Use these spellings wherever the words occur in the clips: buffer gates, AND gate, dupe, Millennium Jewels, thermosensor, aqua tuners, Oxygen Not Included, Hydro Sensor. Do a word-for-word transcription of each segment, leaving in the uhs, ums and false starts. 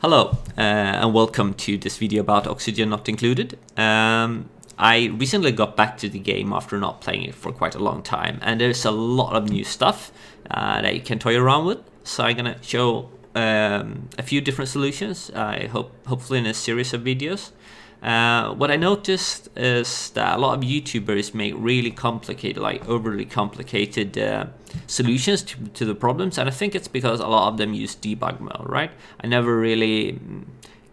Hello uh, and welcome to this video about Oxygen Not Included. Um, I recently got back to the game after not playing it for quite a long time, and there's a lot of new stuff uh, that you can toy around with. So I'm gonna show um, a few different solutions, I hope, hopefully in a series of videos. Uh, what I noticed is that a lot of YouTubers make really complicated, like overly complicated uh, solutions to, to the problems, and I think it's because a lot of them use debug mode, right? I never really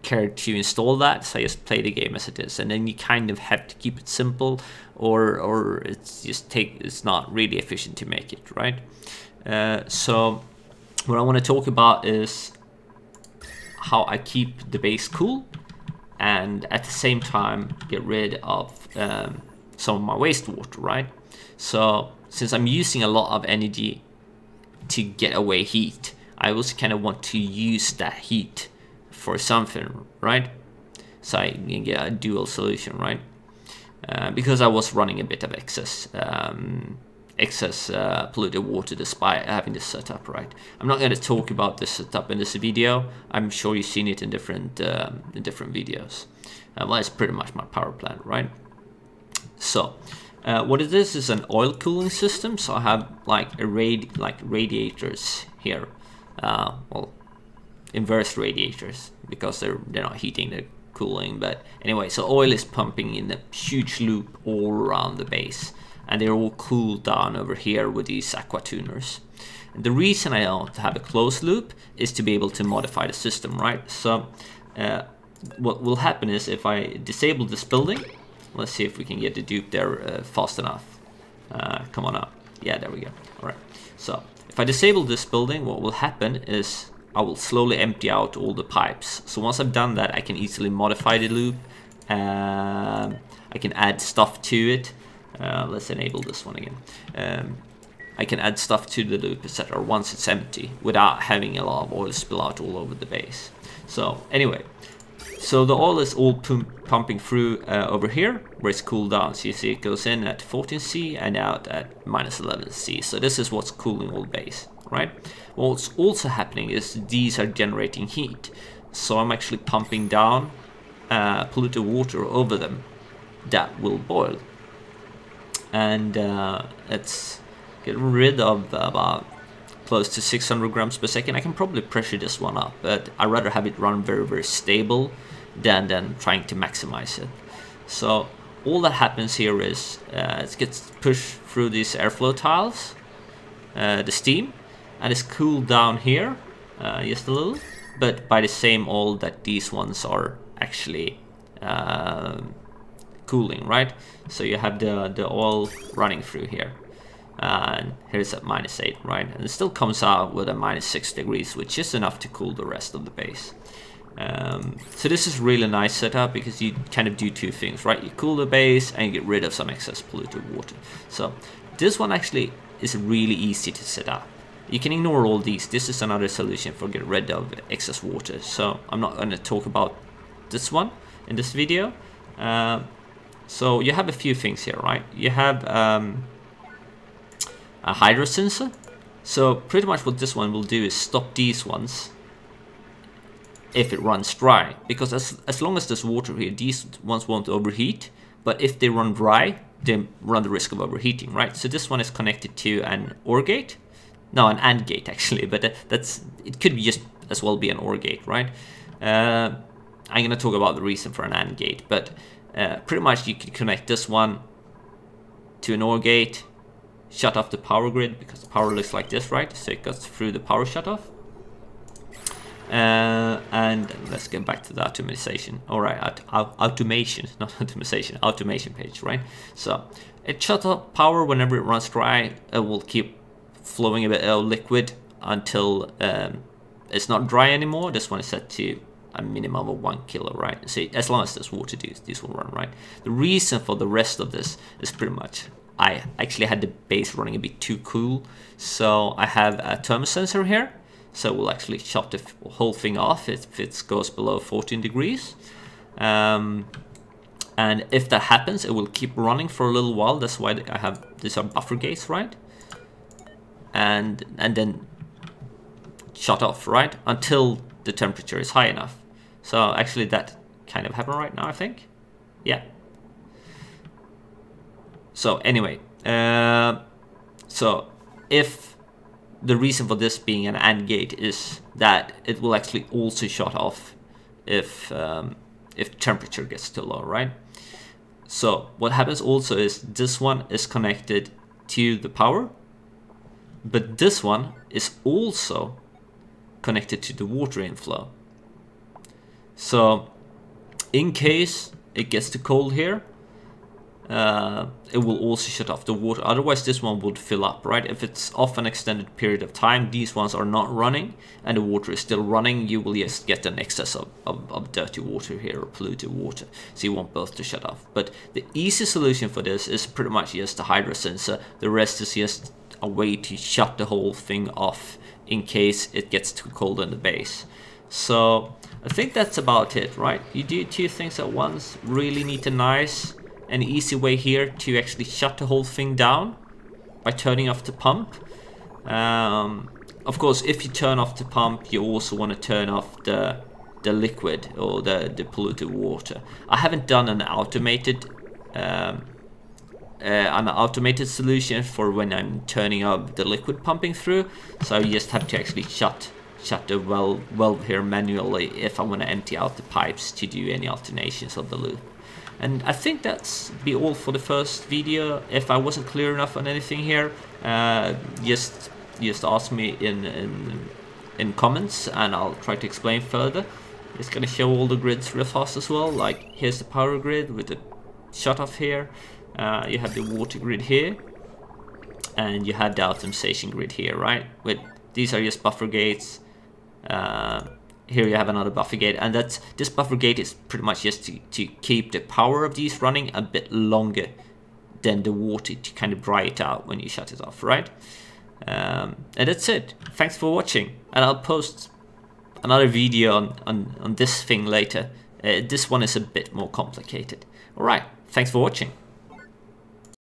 cared to install that, so I just play the game as it is, and then you kind of have to keep it simple, or or it's just take it's not really efficient to make it, right? Uh, so what I want to talk about is how I keep the base cool, and at the same time get rid of um, some of my wastewater, right? So since I'm using a lot of energy to get away heat, I also kind of want to use that heat for something, right? So I can get a dual solution, right? Uh, because I was running a bit of excess um, excess uh, polluted water despite having this setup, right? I'm not going to talk about this setup in this video. I'm sure you've seen it in different um, in different videos. Uh, well, it's pretty much my power plant, right? So uh, what it is is an oil cooling system. So I have like a radi like radiators here, uh, well, inverse radiators because they're they're not heating, they're cooling. But anyway, so oil is pumping in a huge loop all around the base, and they're all cooled down over here with these aqua tuners. And the reason I don't have a closed loop is to be able to modify the system, right? So uh, what will happen is if I disable this building, let's see if we can get the dupe there uh, fast enough. Uh, come on up. Yeah, there we go. All right. So if I disable this building, what will happen is I will slowly empty out all the pipes. So once I've done that, I can easily modify the loop. Uh, I can add stuff to it. Uh, let's enable this one again. Um, I can add stuff to the loop, et cetera, once it's empty, without having a lot of oil spill out all over the base. So anyway, so the oil is all pump pumping through uh, over here, where it's cooled down. So you see it goes in at fourteen C and out at minus eleven C. So this is what's cooling all base, right? What's also happening is these are generating heat. So I'm actually pumping down uh, polluted water over them that will boil. And uh, it's getting rid of about close to six hundred grams per second. I can probably pressure this one up, but I'd rather have it run very, very stable than, than trying to maximize it. So all that happens here is uh, it gets pushed through these airflow tiles, uh, the steam, and it's cooled down here uh, just a little, but by the same oil that these ones are actually uh, cooling, right? So you have the, the oil running through here, uh, and here's at minus eight, right? And it still comes out with a minus six degrees, which is enough to cool the rest of the base. Um, so this is really nice setup because you kind of do two things, right? You cool the base and you get rid of some excess polluted water. So this one actually is really easy to set up. You can ignore all these. This is another solution for getting rid of excess water. So I'm not going to talk about this one in this video. Uh, So you have a few things here, right? You have um, a hydro sensor. So pretty much what this one will do is stop these ones if it runs dry. Because as, as long as there's water here, these ones won't overheat. But if they run dry, they run the risk of overheating, right? So this one is connected to an O R gate. No, an AND gate actually, but that, that's it could just as well be an O R gate, right? Uh, I'm going to talk about the reason for an AND gate, but Uh, pretty much you can connect this one to an O R gate, shut off the power grid because the power looks like this, right? So it goes through the power shutoff. Uh, and let's get back to the automation. All right, aut aut automation, not automation, automation page, right? So it shuts off power whenever it runs dry. It will keep flowing a bit of liquid until um, it's not dry anymore. This one is set to a minimum of one kilo, right? So as long as there's water, these will run, right? The reason for the rest of this is pretty much I actually had the base running a bit too cool, so I have a thermosensor here, so we'll actually shut the whole thing off if it goes below fourteen degrees, um, and if that happens, it will keep running for a little while. That's why I have these are buffer gates, right? And and then shut off, right, until the temperature is high enough. So actually that kind of happened right now, I think. Yeah. So anyway, uh, so if the reason for this being an AND gate is that it will actually also shut off if um, if temperature gets too low, right? So what happens also is this one is connected to the power, but this one is also connected to the water inflow. So in case it gets too cold here, uh, it will also shut off the water. Otherwise this one would fill up, right? If it's off an extended period of time, these ones are not running and the water is still running, you will just get an excess of, of, of dirty water here, or polluted water. So you want both to shut off. But the easy solution for this is pretty much just the hydro sensor. The rest is just a way to shut the whole thing off in case it gets too cold in the base. So I think that's about it, right? You do two things at once, really neat and nice. An easy way here to actually shut the whole thing down by turning off the pump. Um, of course, if you turn off the pump, you also want to turn off the the liquid or the, the polluted water. I haven't done an automated um, uh, an automated solution for when I'm turning up the liquid pumping through, so you just have to actually shut shut the well valve here manually if I want to empty out the pipes to do any alternations of the loop. And I think that's be all for the first video. If I wasn't clear enough on anything here, uh, just just ask me in, in in comments and I'll try to explain further. It's gonna show all the grids real fast as well. Like here's the power grid with the shutoff here. Uh, you have the water grid here, and you have the optimization grid here, right? With these are just buffer gates. Uh, Here you have another buffer gate, and that's this buffer gate is pretty much just to, to keep the power of these running a bit longer than the water to kind of dry it out when you shut it off, right? Um, and that's it. Thanks for watching, and I'll post another video on, on, on this thing later. Uh, this one is a bit more complicated. Alright, thanks for watching.